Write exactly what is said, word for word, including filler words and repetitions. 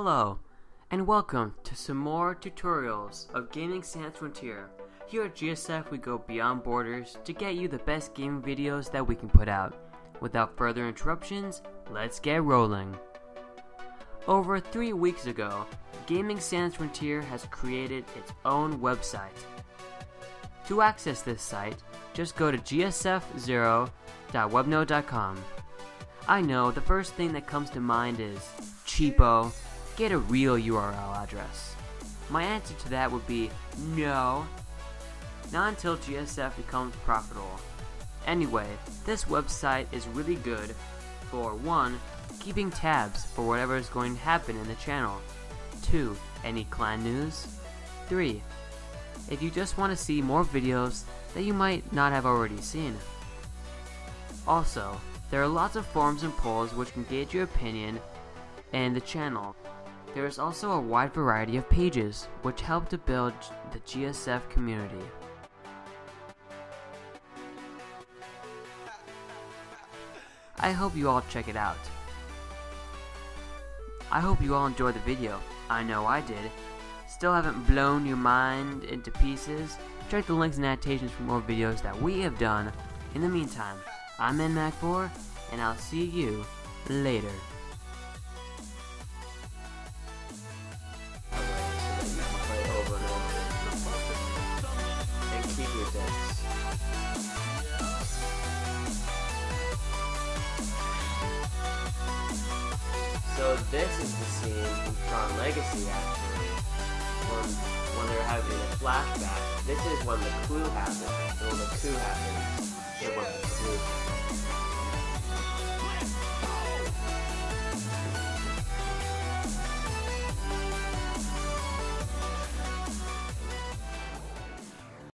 Hello, and welcome to some more tutorials of Gaming Sans Frontier. Here at G S F we go beyond borders to get you the best game videos that we can put out. Without further interruptions, let's get rolling. Over three weeks ago, Gaming Sans Frontier has created its own website. To access this site, just go to g s f zero dot webnode dot com. I know the first thing that comes to mind is, cheapo, get a real U R L address. My answer to that would be, no. Not until G S F becomes profitable. Anyway, this website is really good for one, keeping tabs for whatever is going to happen in the channel. two. Any clan news. three. If you just want to see more videos that you might not have already seen. Also, there are lots of forums and polls which can gauge your opinion and the channel. There is also a wide variety of pages which help to build the G S F community. I hope you all check it out. I hope you all enjoyed the video. I know I did. Still haven't blown your mind into pieces? Check the links and annotations for more videos that we have done. In the meantime, I'm N M A C four, and I'll see you later. And keep your dance. So this is the scene from Tron Legacy, actually, when, when they're having a flashback. This is when the clue happens, when the coup happens, and when the clue happens.